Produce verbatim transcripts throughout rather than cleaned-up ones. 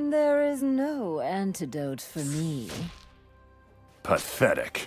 There is no antidote for me. Pathetic.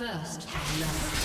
First love.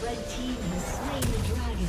The team has slain the dragon.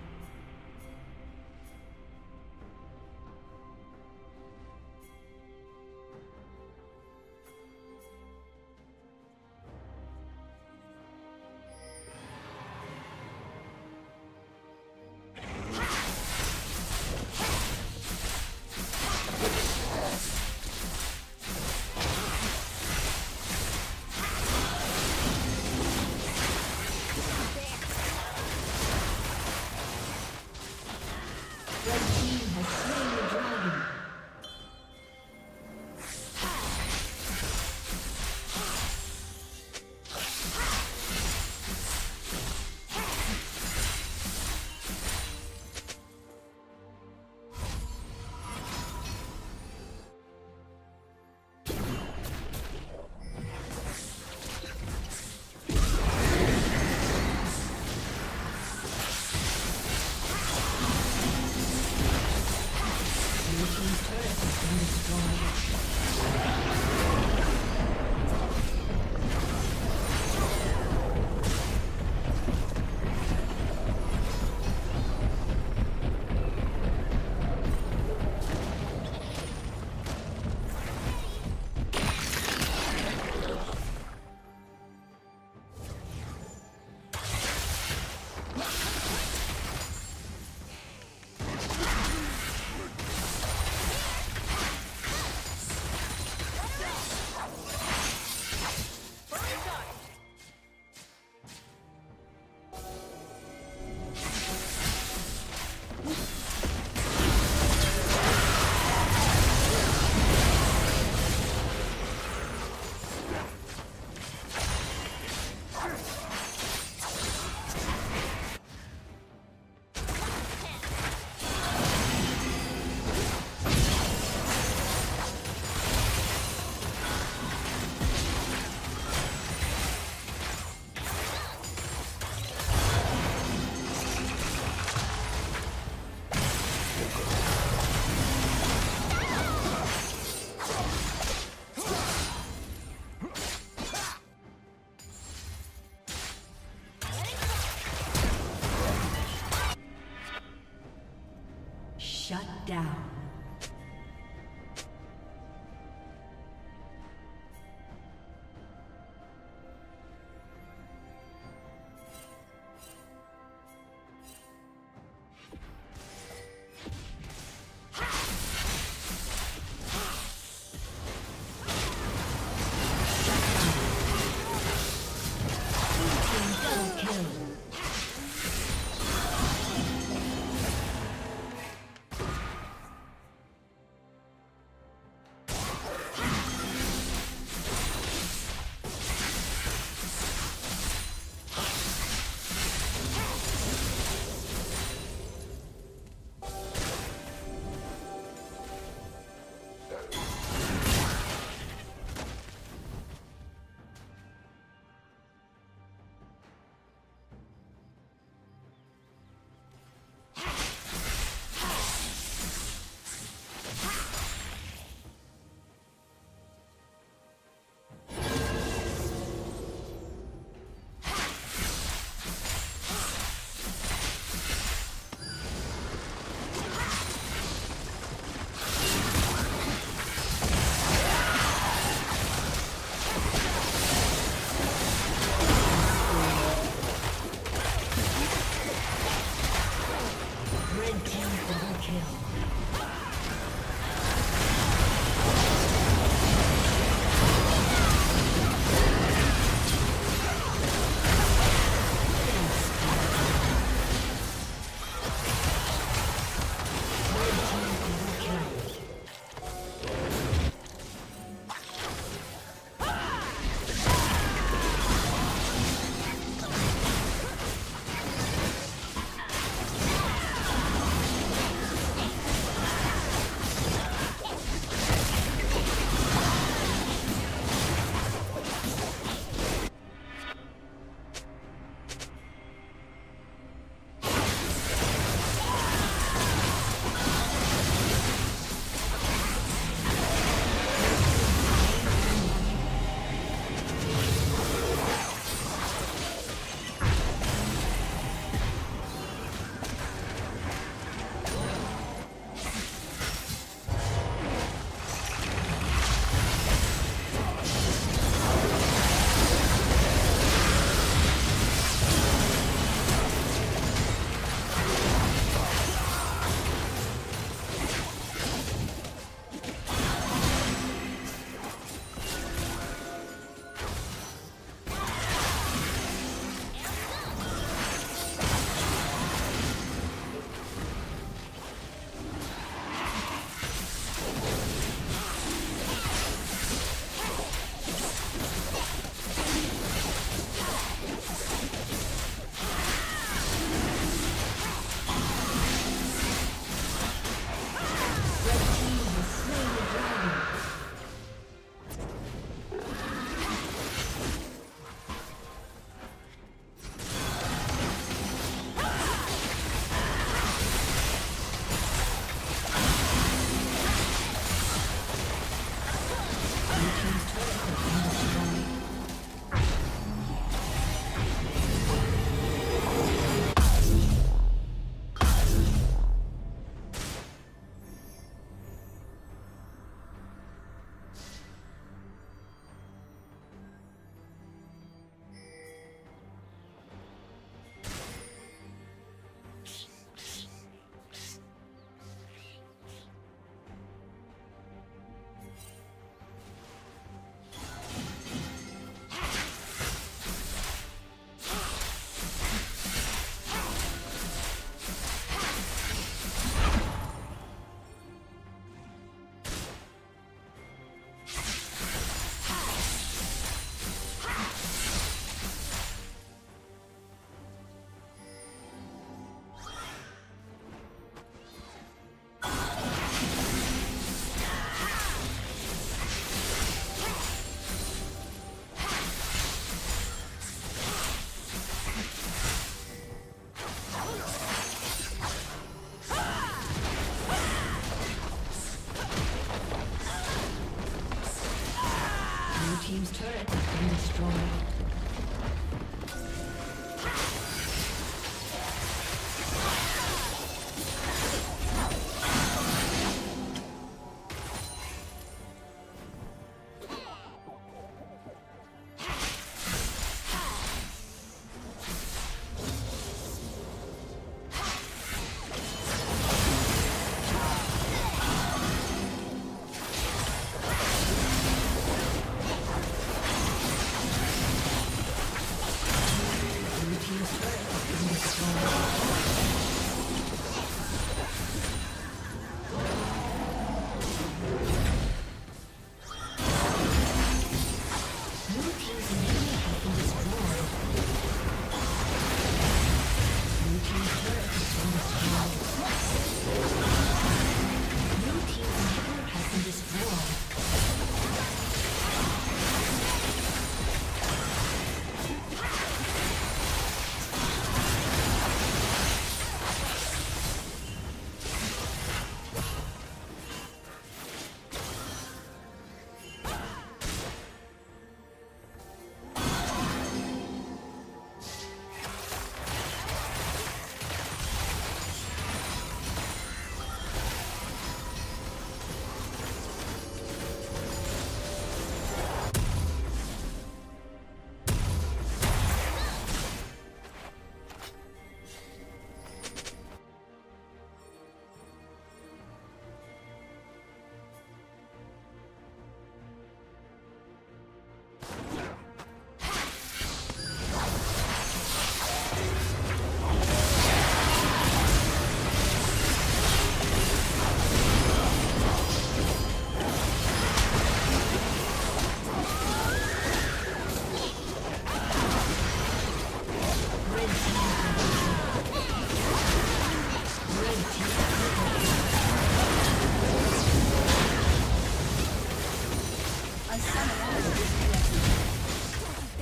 Shut down. Team's turret has been destroyed.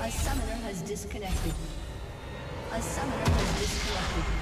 A summoner has disconnected. A summoner has disconnected.